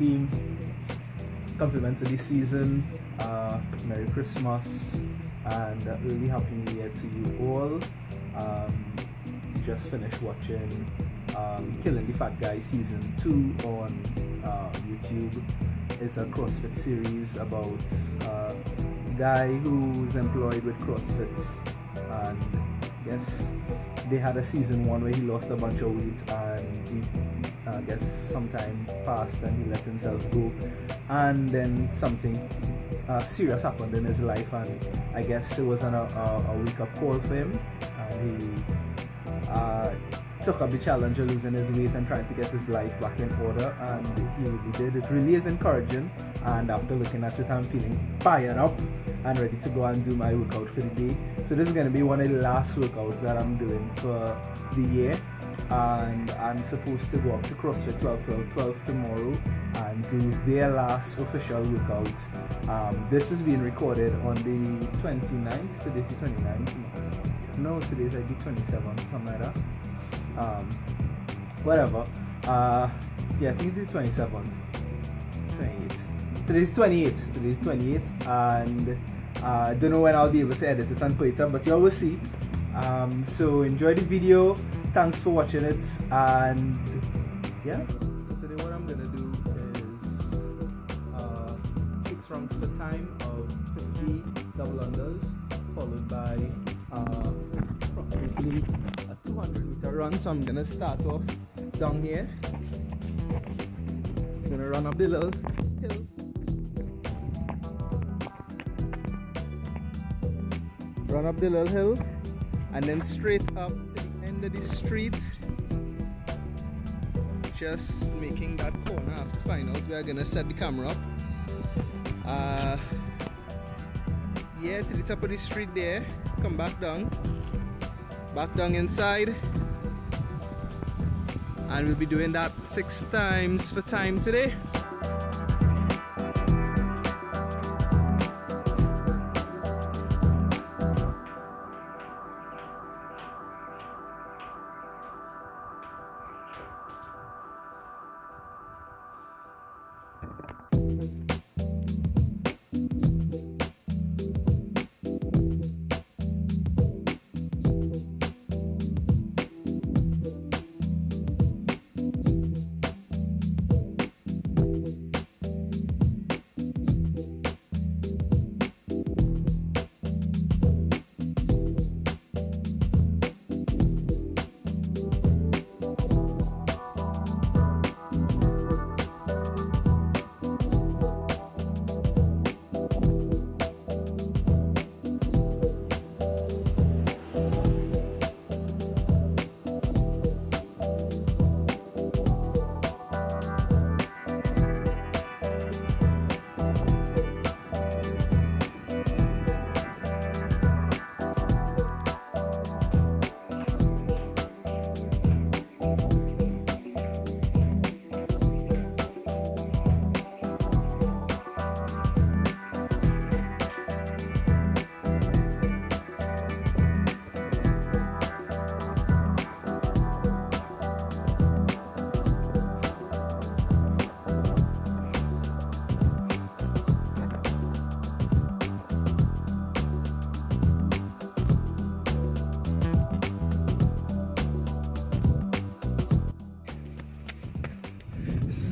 team. Compliments of this season. Merry Christmas and a really happy new year to you all. Just finished watching Killing the Fat Guy season 2 on YouTube. It's a CrossFit series about a guy who's employed with CrossFit, and I guess they had a season 1 where he lost a bunch of weight and he, I guess sometime passed and he let himself go, and then something serious happened in his life, and I guess it was a weaker call for him, and he took up the challenge of losing his weight and trying to get his life back in order, and he really did. It really is encouraging, and after looking at it I'm feeling fired up and ready to go and do my workout for the day. So this is going to be one of the last workouts that I'm doing for the year, and I'm supposed to go up to CrossFit 12 tomorrow and do their last official workout. This is being recorded on the 29th, today's the 29th, no, today's like the 27th, something like that. Whatever. Yeah, I think it is 27th. 28th. Today's 28th. Today's 28th, and I don't know when I'll be able to edit it and put it up, but you all will see. So enjoy the video. Thanks for watching it, and yeah. So today what I'm gonna do is 6 rounds per time of 50 double unders, followed by probably a 200-meter run. So I'm gonna start off down here. It's gonna run up the little hill. Run up the little hill and then straight up to the end of the street. Just making that corner. I have to find out where I'm gonna set the camera up. Yeah, to the top of the street there. Come back down. Back down inside, and we'll be doing that 6 times for time today.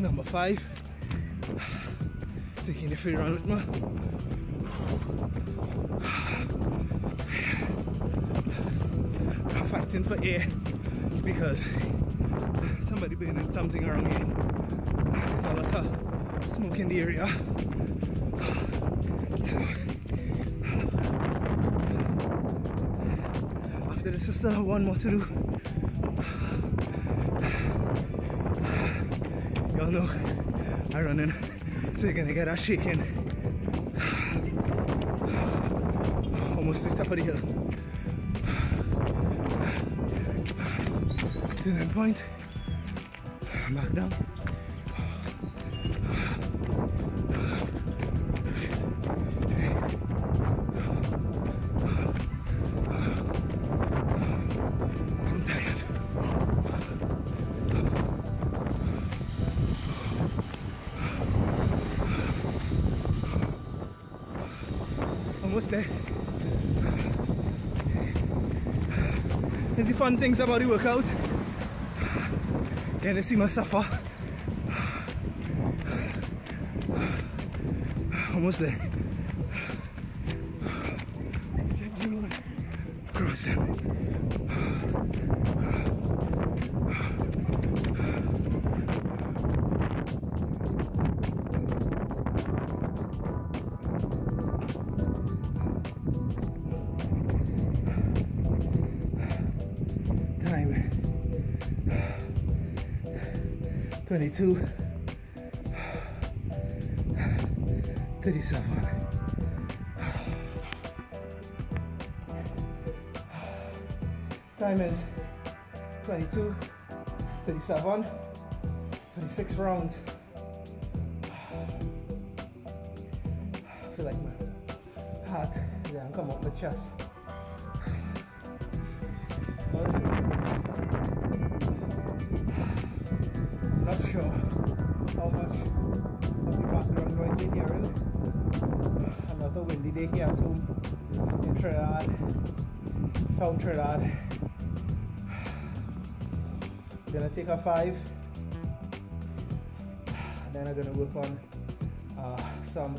Number 5, taking the free run with me. I'm fighting for air because somebody burning something around here. There's a lot of smoke in the area. So after this I still have one more to do. No, I'm running, so you're gonna get that shaking. Almost to the top of the hill. To the point, back down. It's the fun things about the workout. Then they see me suffer. Almost there. Cross them. Time 22. 37. Time is 22, 37, 36 rounds. I feel like my heart is going to come up my chest. I'm not sure how much of the background noise you're hearing. Another windy day here at home in Trinidad, South Trinidad. I'm gonna take a 5, and then I'm gonna work on some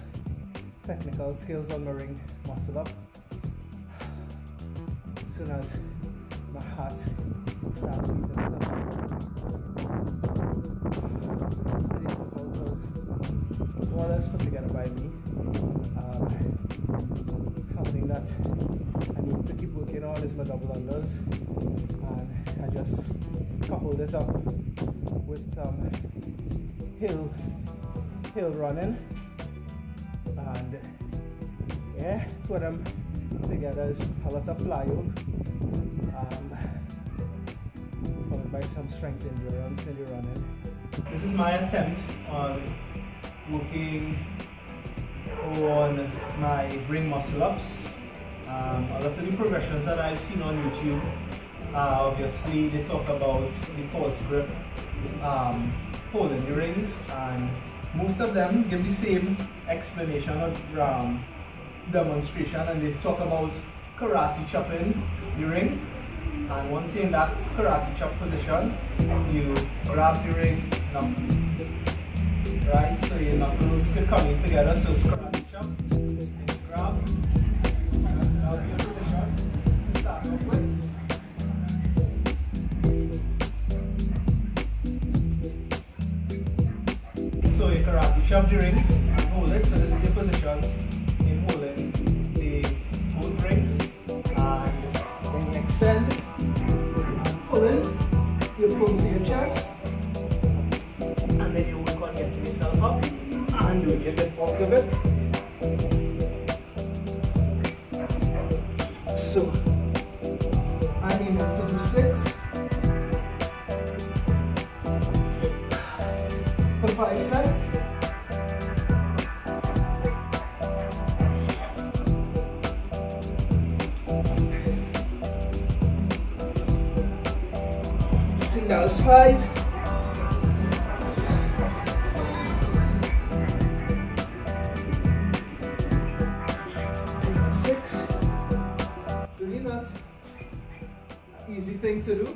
technical skills on my ring muscle up. As soon as my heart starts beating up. Well, that's put together by me. Something that I need to keep working on is my double unders, and I just coupled it up with some hill running, and yeah, two of them together is a lot of plyo, followed by some strength endurance in the running. This is my attempt on working on my ring muscle ups. A lot of the progressions that I've seen on YouTube, obviously they talk about the false grip, holding the rings, and most of them give the same explanation or demonstration, and they talk about karate chopping the ring. And once in that karate chop position, you grab the ring, right? So your knuckles still coming together, so it's karate chop, and grab, and now your position to start off with. So your karate chop the rings and hold it, so this is your positions in holding the both rings, and then you extend and pull in, you pull to your chest, and then you get yourself up and do get the bulk of it. So I need to do 6 for 5 sets. I think that was 5. Thing to do.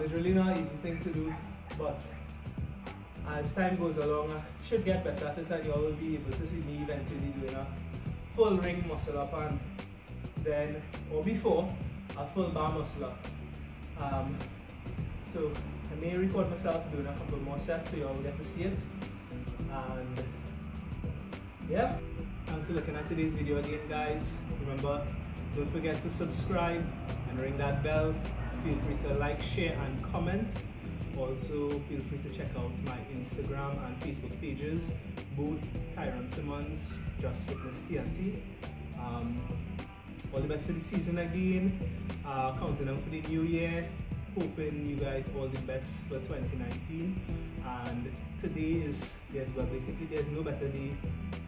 It's really not an easy thing to do, but as time goes along, I should get better at it, and you all will be able to see me eventually doing a full ring muscle up, and then, or before, a full bar muscle up. So I may record myself doing a couple more sets so you all will get to see it. And yeah, thanks for looking at today's video again, guys. Remember, don't forget to subscribe and ring that bell. Feel free to like, share and comment. Also, feel free to check out my Instagram and Facebook pages, both Kiron Simmons, Just Fitness TNT. All the best for the season again. Counting out for the new year. Hoping you guys all the best for 2019. And today is, yes, well, basically there's no better day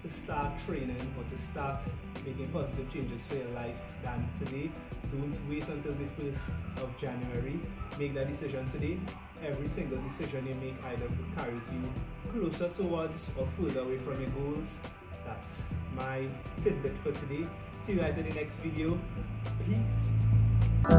to start training or to start making positive changes for your life than today. Don't wait until the 1st of January. Make that decision today. Every single decision you make either carries you closer towards or further away from your goals. That's my tidbit for today. See you guys in the next video. Peace.